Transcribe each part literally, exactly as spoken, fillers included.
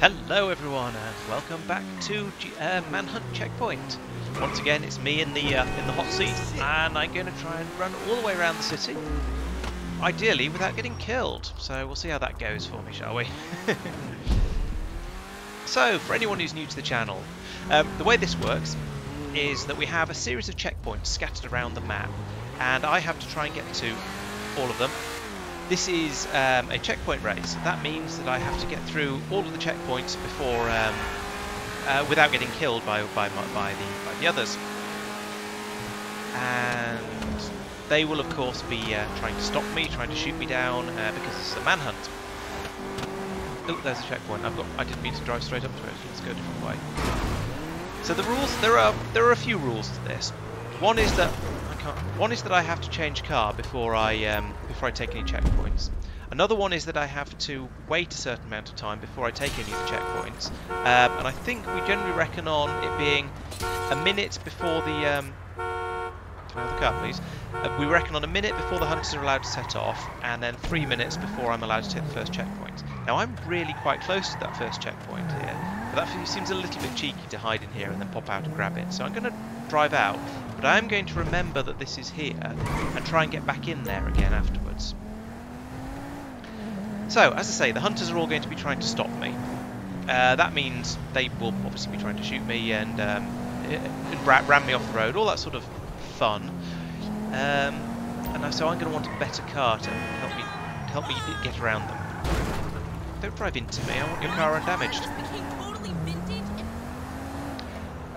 Hello everyone and welcome back to G uh, Manhunt Checkpoint. Once again it's me in the uh, in the hot seat and I'm going to try and run all the way around the city, ideally without getting killed. So we'll see how that goes for me, shall we? So for anyone who's new to the channel, um, the way this works is that we have a series of checkpoints scattered around the map and I have to try and get to all of them. This is um, a checkpoint race. That means that I have to get through all of the checkpoints before, um, uh, without getting killed by by, my, by the by the others. And they will, of course, be uh, trying to stop me, trying to shoot me down, uh, because this is a manhunt. Oh, there's a checkpoint. I've got. I didn't mean to drive straight up to it. Let's go a different way. So the rules. There are there are a few rules to this. One is that. One is that I have to change car before I um, before I take any checkpoints. Another one is that I have to wait a certain amount of time before I take any of the checkpoints. Um, and I think we generally reckon on it being a minute before the. Um, can I have the car, please? Uh, we reckon on a minute before the hunters are allowed to set off, and then three minutes before I'm allowed to hit the first checkpoint. Now I'm really quite close to that first checkpoint here, but that seems a little bit cheeky to hide in here and then pop out and grab it. So I'm going to drive out. But I'm going to remember that this is here and try and get back in there again afterwards. So, as I say, the hunters are all going to be trying to stop me. Uh, that means they will obviously be trying to shoot me and, um, and ram me off the road, all that sort of fun. Um, and so I'm going to want a better car to help me help me get around them. Don't drive into me. I want your car undamaged.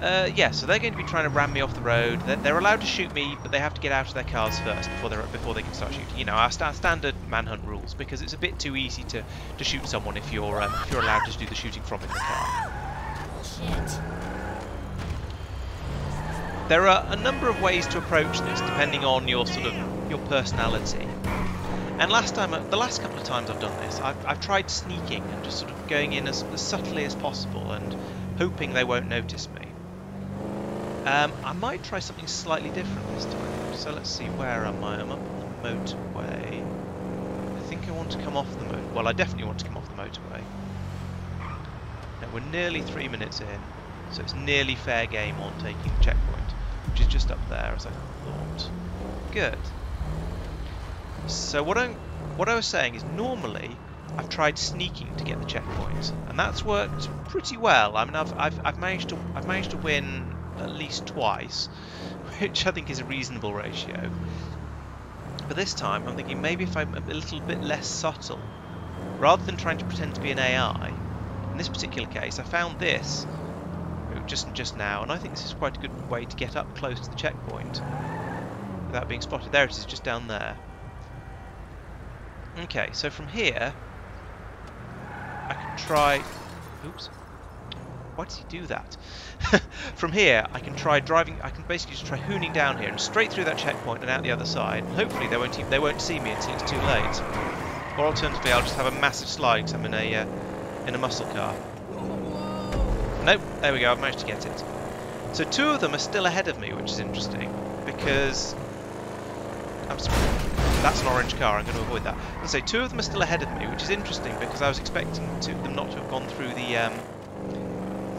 Uh, yeah, so they're going to be trying to ram me off the road. They're, they're allowed to shoot me, but they have to get out of their cars first before they before they can start shooting. You know, our st standard manhunt rules, because it's a bit too easy to to shoot someone if you're um, if you're allowed to do the shooting from in the car. Shit. There are a number of ways to approach this, depending on your sort of your personality. And last time, the last couple of times I've done this, I've, I've tried sneaking and just sort of going in as, as subtly as possible and hoping they won't notice me. Um, I might try something slightly different this time. So let's see, where am I? I'm up on the motorway. I think I want to come off the motorway. Well, I definitely want to come off the motorway. Now, we're nearly three minutes in, so it's nearly fair game on taking the checkpoint, which is just up there, as I thought. Good. So what I'm, what I was saying is normally I've tried sneaking to get the checkpoint, and that's worked pretty well. I mean, I've I've, I've managed to I've managed to win at least twice, which I think is a reasonable ratio. But this time I'm thinking maybe if I'm a little bit less subtle, rather than trying to pretend to be an A I. In this particular case I found this just just now, and I think this is quite a good way to get up close to the checkpoint without being spotted. There it is, just down there. Okay, so from here I can try... oops, why does he do that? From here, I can try driving. I can basically just try hooning down here and straight through that checkpoint and out the other side. And hopefully, they won't even, they won't see me until it's too late. Or alternatively, I'll just have a massive slide because I'm in a uh, in a muscle car. Nope, there we go. I've managed to get it. So two of them are still ahead of me, which is interesting because I'm that's an orange car. I'm going to avoid that. And so two of them are still ahead of me, which is interesting because I was expecting two of them not to have gone through the. Um,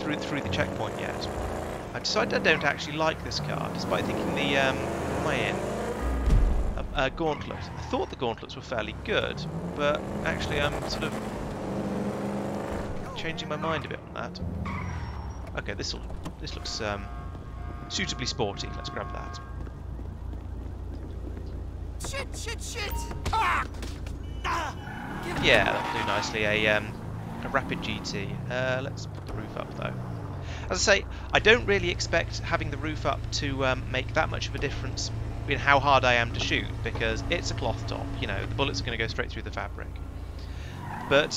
Through, through the checkpoint yet. I decided I don't actually like this car, despite thinking the um, what am I in? Uh, uh, gauntlet. I thought the gauntlets were fairly good, but actually I'm sort of changing my mind a bit on that. Okay, this will this looks um, suitably sporty. Let's grab that. Shit! Shit! Shit! Ah! Ah! Yeah, that'll do nicely. A um, a rapid G T. Uh, let's put the roof up though. As I say, I don't really expect having the roof up to um, make that much of a difference in how hard I am to shoot, because it's a cloth top, you know, the bullets are going to go straight through the fabric. But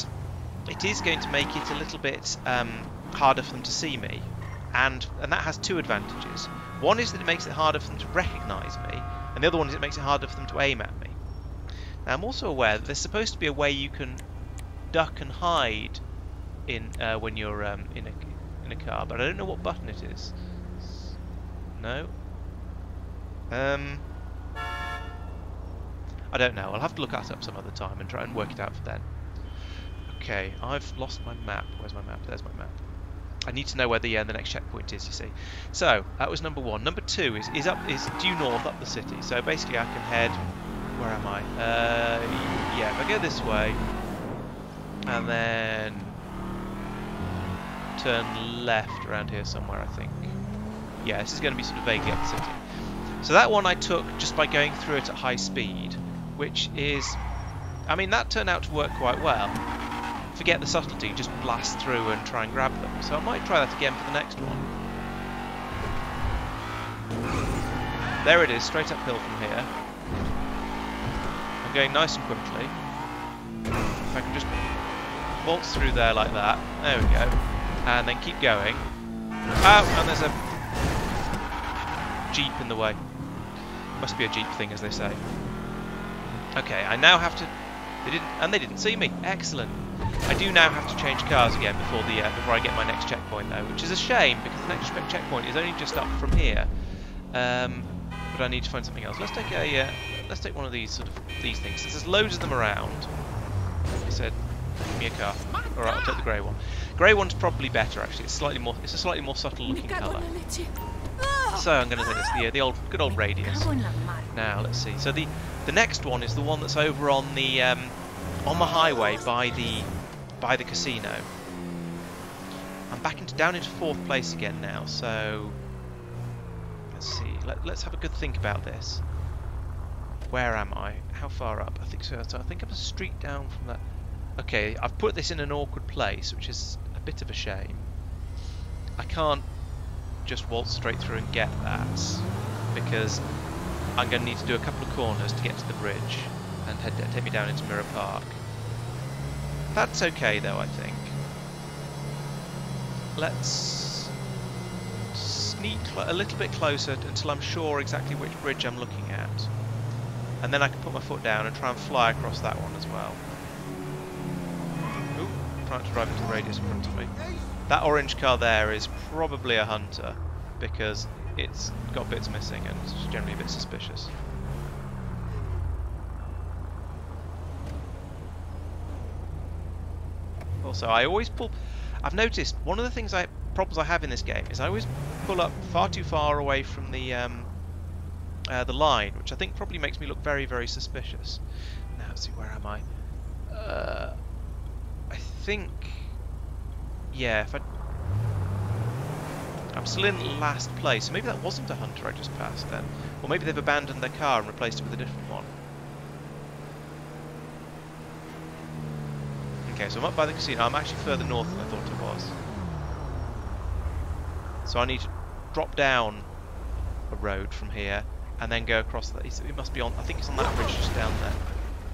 it is going to make it a little bit um, harder for them to see me, and and that has two advantages. One is that it makes it harder for them to recognise me, and the other one is it makes it harder for them to aim at me. Now I'm also aware that there's supposed to be a way you can duck and hide in uh, when you're um, in a in a car, but I don't know what button it is. No. Um. I don't know. I'll have to look that up some other time and try and work it out for then. Okay, I've lost my map. Where's my map? There's my map. I need to know where the uh, the next checkpoint is, you see. So that was number one. Number two is is up is due north up the city. So basically I can head. Where am I? Uh, yeah, if I go this way and then turn left around here somewhere, I think. Yeah, this is going to be sort of vaguely up the city. So that one I took just by going through it at high speed, which is, I mean, that turned out to work quite well. Forget the subtlety, just blast through and try and grab them. So I might try that again for the next one. There it is, straight uphill from here. I'm going nice and quickly. If I can just waltz through there like that. There we go. And then keep going. Oh, and there's a jeep in the way. Must be a jeep thing, as they say. Okay, I now have to... They didn't, and they didn't see me. Excellent. I do now have to change cars again before the uh, before I get my next checkpoint, though, which is a shame because the next checkpoint is only just up from here. Um, but I need to find something else. Let's take a uh, let's take one of these sort of these things. Since there's loads of them around, he said, "Give me a car." All right, I'll take the grey one. Grey one's probably better actually. It's slightly more. It's a slightly more subtle looking colour. So I'm going to take this the, uh, the old good old radius. Now let's see. So the the next one is the one that's over on the um, on the highway by the by the casino. I'm back into down into fourth place again now. So let's see. Let, let's have a good think about this. Where am I? How far up? I think so. so I think I'm a street down from that. Okay, I've put this in an awkward place, which is a bit of a shame. I can't just waltz straight through and get that because I'm going to need to do a couple of corners to get to the bridge and head, take me down into Mirror Park. That's okay though, I think. Let's sneak a little bit closer until I'm sure exactly which bridge I'm looking at, and then I can put my foot down and try and fly across that one as well. Ooh, trying to drive into the radius in front of me. That orange car there is probably a hunter because it's got bits missing and it's generally a bit suspicious. Also, I always pull... I've noticed one of the things I problems I have in this game is I always pull up far too far away from the um, uh, the line, which I think probably makes me look very, very suspicious. Now, let's see, where am I? Uh, I think... Yeah, if I... I'm still in last place, so maybe that wasn't a hunter I just passed then. Or maybe they've abandoned their car and replaced it with a different one. Okay, so I'm up by the casino. I'm actually further north than I thought it was. So I need to drop down a road from here and then go across that. It must be on... I think it's on that bridge just down there.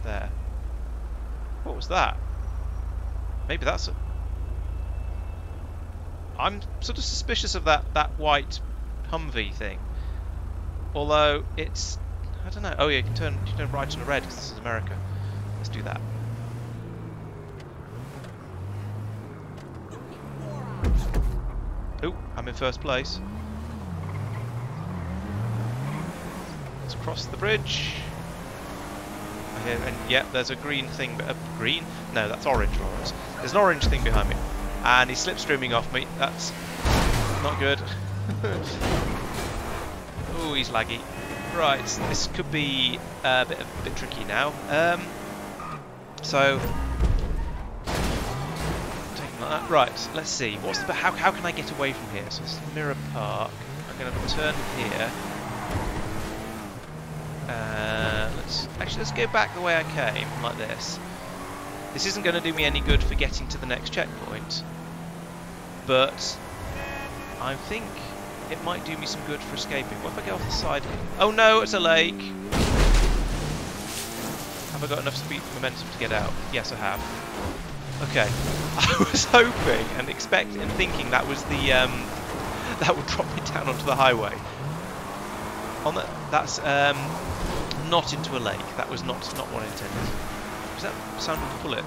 There. What was that? Maybe that's... A, I'm sort of suspicious of that, that white Humvee thing. Although it's... I don't know. Oh yeah, you can turn, you can turn right and red because this is America. Let's do that. Oh, I'm in first place. Let's cross the bridge. I hear, and yeah, there's a green thing. A green? No, that's orange. Orange. There's an orange thing behind me. And he's slipstreaming off me. That's not good. Oh, he's laggy. Right, this could be a bit, a bit tricky now. Um, so, taking like that. Right, let's see. What's the, how how can I get away from here? So this is Mirror Park. I'm going to turn here. Uh, let's actually let's go back the way I came, like this. This isn't going to do me any good for getting to the next checkpoint, but I think it might do me some good for escaping. What if I go off the side? Oh no, it's a lake! Have I got enough speed and momentum to get out? Yes, I have. Okay, I was hoping and expecting and thinking that was the um, that would drop me down onto the highway. On the, that's um, not into a lake. That was not not what I intended. Does that sound like a bullet?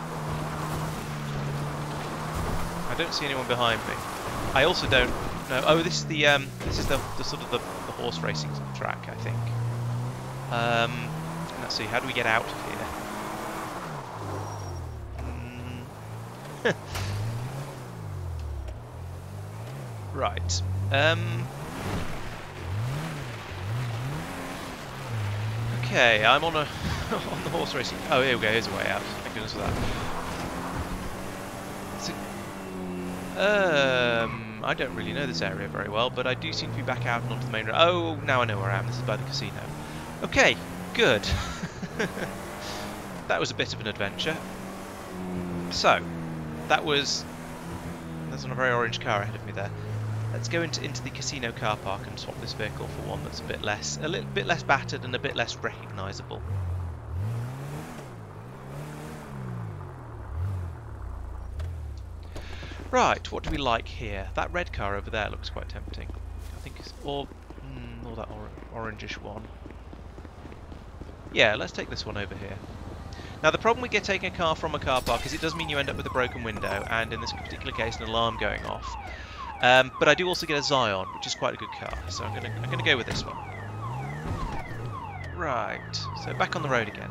I don't see anyone behind me. I also don't know. Oh, this is the um, this is the, the sort of the, the horse racing track, I think. Um, let's see. How do we get out of here? Mm, Right. Um... Okay, I'm on a on the horse racing. Oh, here we go. Here's a way out. Thank goodness for that. A, um, I don't really know this area very well, but I do seem to be back out and onto the main road. Oh, now I know where I am. This is by the casino. Okay, good. That was a bit of an adventure. So, that was that's on a very orange car ahead of me there. Let's go into, into the casino car park and swap this vehicle for one that's a bit less, a little bit less battered and a bit less recognisable. Right, what do we like here? That red car over there looks quite tempting. I think it's or mm, or that or orangish one. Yeah, let's take this one over here. Now the problem with get taking a car from a car park is it does mean you end up with a broken window and in this particular case an alarm going off. Um, but I do also get a Zion, which is quite a good car, so I'm gonna I'm gonna go with this one. Right, so back on the road again.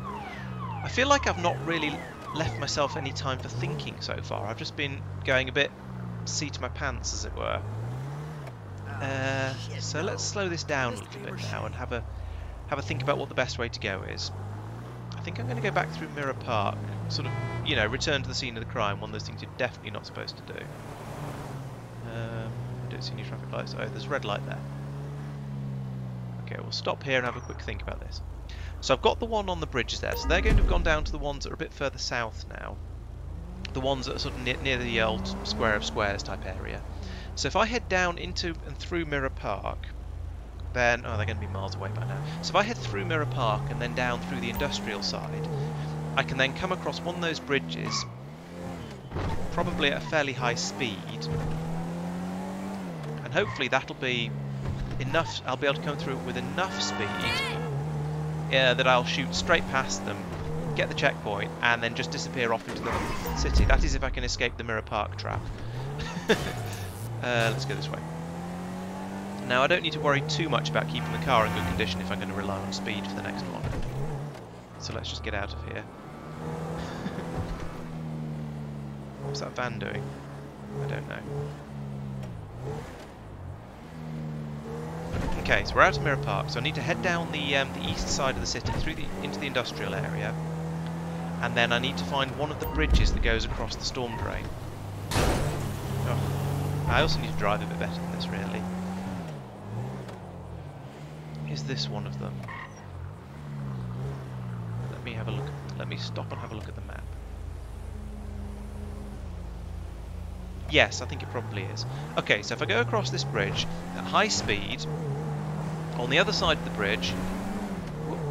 I feel like I've not really left myself any time for thinking so far. I've just been going a bit seat to my pants, as it were. Uh, so let's slow this down a little bit now and have a have a think about what the best way to go is. I think I'm going to go back through Mirror Park, sort of, you know, return to the scene of the crime. One of those things you're definitely not supposed to do. Um, I don't see any traffic lights. Oh, there's a red light there. Okay, we'll stop here and have a quick think about this. So I've got the one on the bridges there, so they're going to have gone down to the ones that are a bit further south now. The ones that are sort of near, near the old square of squares type area. So if I head down into and through Mirror Park, then... Oh, they're going to be miles away by now. So if I head through Mirror Park and then down through the industrial side, I can then come across one of those bridges, probably at a fairly high speed. And hopefully that'll be enough, I'll be able to come through it with enough speed yeah, that I'll shoot straight past them, get the checkpoint, and then just disappear off into the city. That is if I can escape the Mirror Park trap. uh, let's go this way. Now I don't need to worry too much about keeping the car in good condition if I'm going to rely on speed for the next one. So let's just get out of here. What's that van doing? I don't know. Okay, so we're out of Mirror Park, so I need to head down the um, the east side of the city through the into the industrial area, and then I need to find one of the bridges that goes across the storm drain. Oh, I also need to drive a bit better than this, really. Is this one of them? Let me have a look. Let me stop and have a look at the map. Yes, I think it probably is. Okay, so if I go across this bridge at high speed. On the other side of the bridge,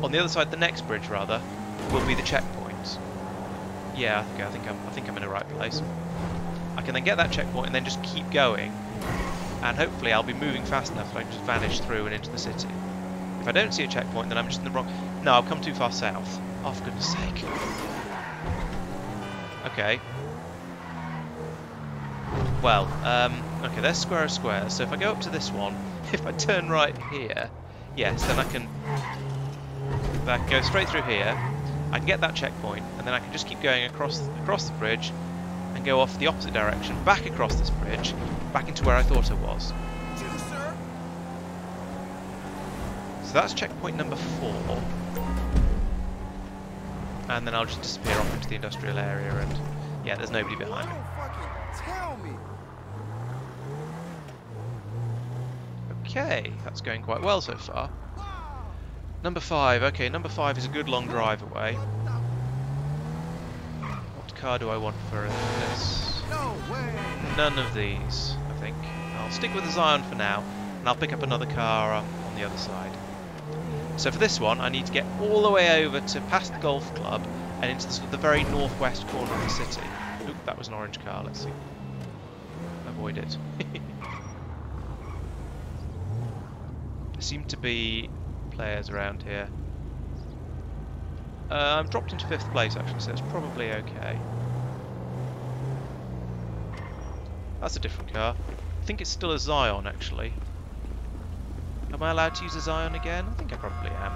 on the other side of the next bridge rather, will be the checkpoints. Yeah, okay, I think I'm, I think I'm in the right place. I can then get that checkpoint and then just keep going, and hopefully I'll be moving fast enough that I can just vanish through and into the city. If I don't see a checkpoint, then I'm just in the wrong... No, I've come too far south. Oh, for goodness sake. Okay. Well, um, okay, there's square of squares, so if I go up to this one, if I turn right here, yes, then I can, I can go straight through here, I can get that checkpoint, and then I can just keep going across across the bridge, and go off the opposite direction, back across this bridge, back into where I thought I was. So that's checkpoint number four. And then I'll just disappear off into the industrial area, and yeah, there's nobody behind me. Okay, that's going quite well so far. Number five, okay, number five is a good long drive away. What car do I want for this? None of these, I think. I'll stick with the Zion for now, and I'll pick up another car on the other side. So for this one, I need to get all the way over to past the golf club and into the, sort of the very northwest corner of the city. Oop, that was an orange car, let's see. Avoid it. There seem to be players around here. Uh, I'm dropped into fifth place actually, so it's probably okay. That's a different car. I think it's still a Zion actually. Am I allowed to use a Zion again? I think I probably am.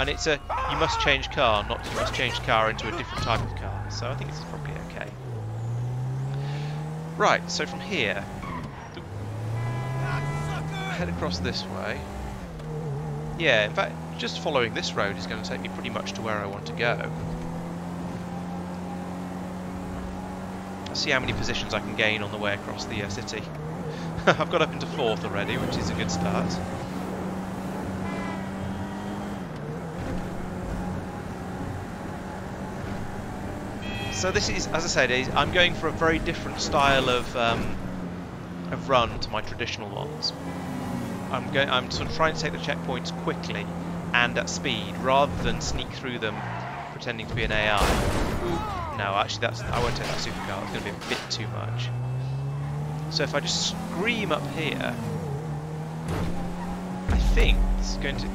And it's a you must change car, not you must change car into a different type of car. So I think it's probably okay. Right, so from here... head across this way. Yeah, in fact, just following this road is going to take me pretty much to where I want to go. I'll see how many positions I can gain on the way across the uh, city. I've got up into fourth already, which is a good start. So this is, as I said, is, I'm going for a very different style of um, of run to my traditional ones. I'm going, I'm sort of trying to take the checkpoints quickly and at speed, rather than sneak through them pretending to be an A I. Ooh, no, actually, that's I won't take that supercar. It's going to be a bit too much. So if I just scream up here, I think it's going to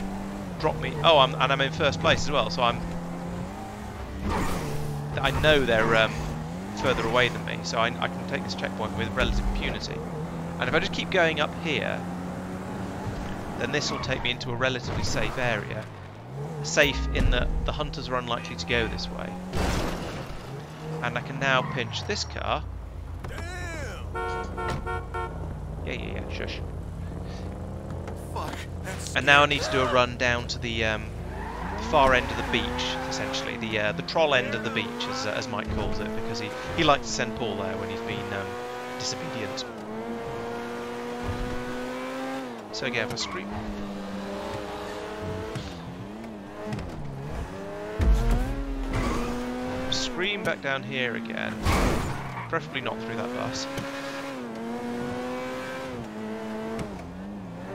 drop me. Oh, I'm, and I'm in first place as well. So I'm. I know they're um, further away than me, so I, I can take this checkpoint with relative impunity. And if I just keep going up here, then this will take me into a relatively safe area. Safe in that the hunters are unlikely to go this way. And I can now pinch this car. Damn. Yeah, yeah, yeah, shush. Fuck, and now I need to do a run down to the... Um, far end of the beach, essentially the uh, the troll end of the beach, as, uh, as Mike calls it, because he he likes to send Paul there when he's been um, disobedient. So again, if I scream, scream back down here again, preferably not through that bus.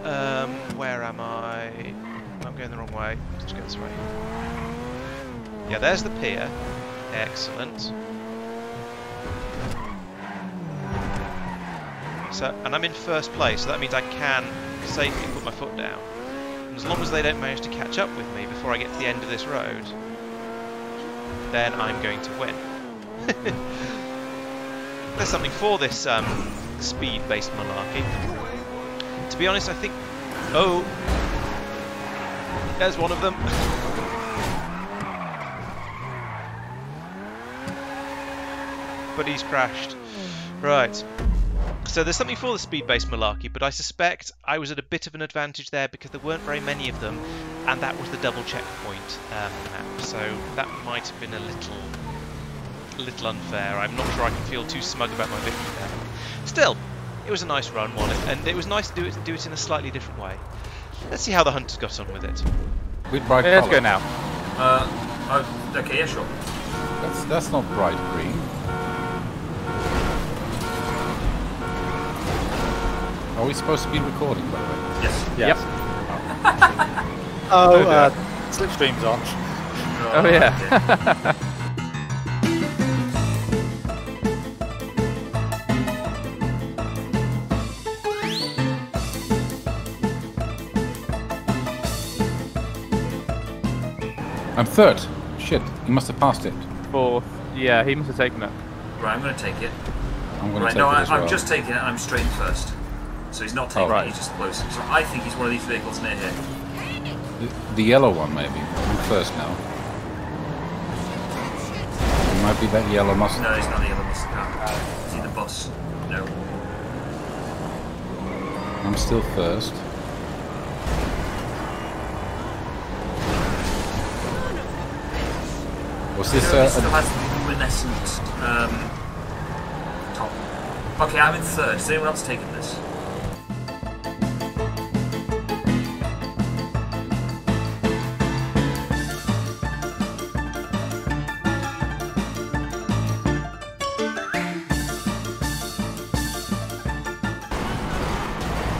Um, where am I? I'm going the wrong way. Let's go this way. Yeah, there's the pier. Excellent. So, and I'm in first place, so that means I can safely put my foot down. And as long as they don't manage to catch up with me before I get to the end of this road, then I'm going to win. There's something for this um, speed-based malarkey. To be honest, I think... Oh... There's one of them. But he's crashed. Right. So there's something for the speed-based malarkey, but I suspect I was at a bit of an advantage there because there weren't very many of them, and that was the double checkpoint um, map. So that might have been a little, little unfair. I'm not sure I can feel too smug about my victory there. Still, it was a nice run, wasn't it? And it was nice to do it, do it in a slightly different way. Let's see how the hunters got on with it. With bright yeah, let's go now. Uh, uh, okay, yeah, sure. That's, that's not bright green. Are we supposed to be recording, by the way? Yes. Yes. Yep. Oh, oh uh, slipstream's on. Oh, oh yeah. Okay. I'm third. Shit, he must have passed it. Fourth. Yeah, he must have taken it. Right, I'm going to take it. I'm going right, to take no, it. No, I'm well. just taking it. I'm straight first. So he's not taking oh, right. it, he's just close. So I think he's one of these vehicles near here. The, the yellow one, maybe. I'm first now. It might be that yellow Mustang. No, he's not the yellow Mustang. No. Is he the bus? No. I'm still first. Was this uh, still has a luminescent um, top? Okay, I'm in third. Is anyone else taking this?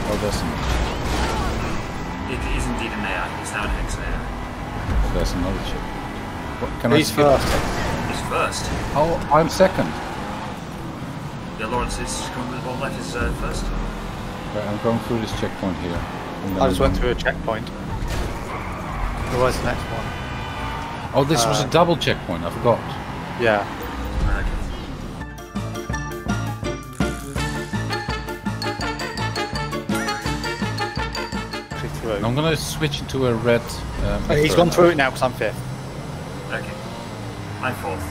Oh, there's another. It is indeed an A I. It's now an X A I. There's another chip. What, can He's I first. He's first. Oh, I'm second. Yeah, Lawrence is coming with the bottom left is uh, first. Right, I'm going through this checkpoint here. I just went through a checkpoint. What was the next one? Oh, this uh, was a double checkpoint, I forgot. Yeah. Okay. I'm going to switch into a red... Um, okay, he's gone through it now because I'm fifth. Okay, I'm fourth.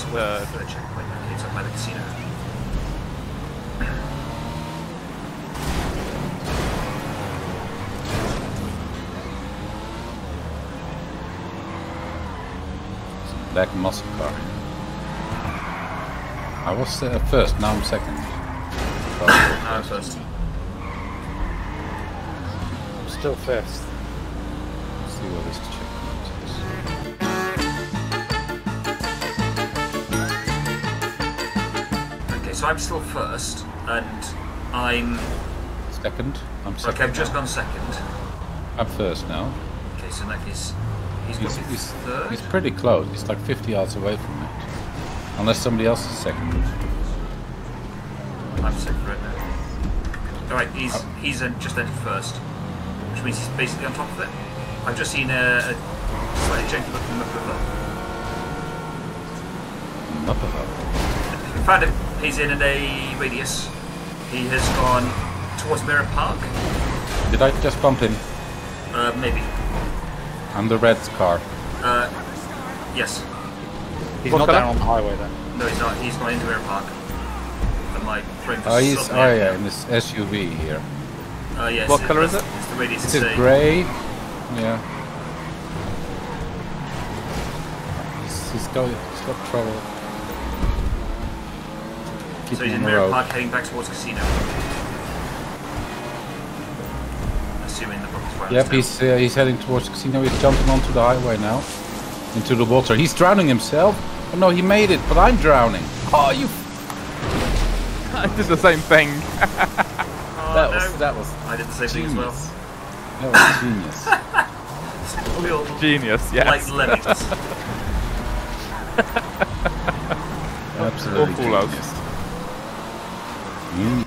So we're uh, for the checkpoint. Okay, it's up by the casino. black muscle car. I was uh, first, now I'm second. I'm first. I'm still first. Let's see what this checkpoint is. So I'm still first, and I'm... Second? I'm second. Okay, I've just now. gone second. I'm first now. Okay, so in that case, he's, he's, he's third? He's pretty close, he's like fifty yards away from it. Unless somebody else is second. I'm second right now. Alright, he's, oh. he's just entered first. Which means he's basically on top of it. I've just seen a, a slightly janky looking Mupperver. Mupperver? I found him. He's in a radius. He has gone towards Mirror Park. Did I just bump him? Uh, maybe. And the red's car. Uh, yes. He's what not down I? on the highway then. No, he's not. He's gone into Mirror Park. And my frame just. Oh, he's. Oh yeah, in this S U V here. Uh, yes. What it, color is it? It's the radius. Is it grey? Yeah. He's, he's got. He's got trouble. Keep so he's in Mirror Park heading back towards Casino. Assuming the book's right. Yep, he's, uh, he's heading towards Casino. He's jumping onto the highway now. Into the water. He's drowning himself. Oh no, he made it, but I'm drowning. Oh, you... I did the same thing. Oh, that, no. was, that was... I did the same genius. thing as well. That was genius. We all genius, yes. Like lemmings. Absolutely genius. genius. Mm.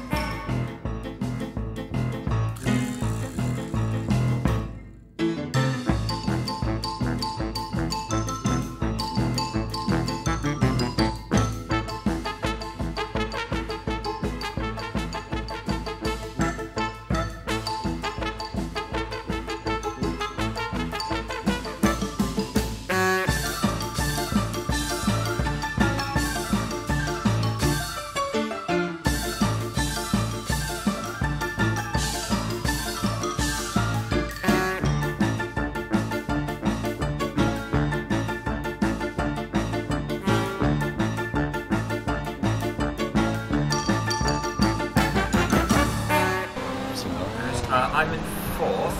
I'm in fourth.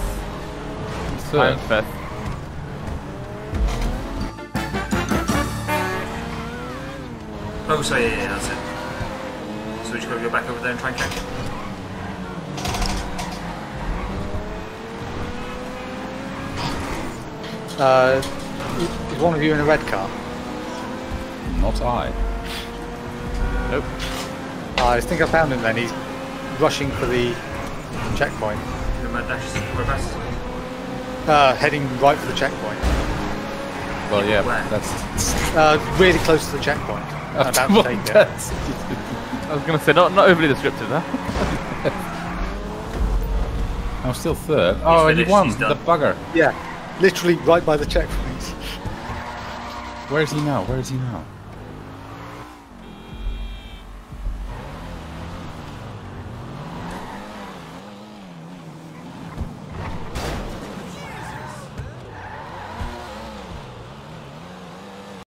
Third. I'm in fifth. Oh, so yeah, yeah, that's it. So we just gotta go back over there and try and catch it. Uh, is one of you in a red car? Not I. Nope. I think I found him then. He's rushing for the checkpoint. Uh, heading right for the checkpoint. Well, yeah, Where? that's uh, really close to the checkpoint. About to take it. I was going to say, not not overly descriptive, though. I'm still third. He's oh, finished, he won the bugger. Yeah, literally right by the checkpoint. Where is he now? Where is he now?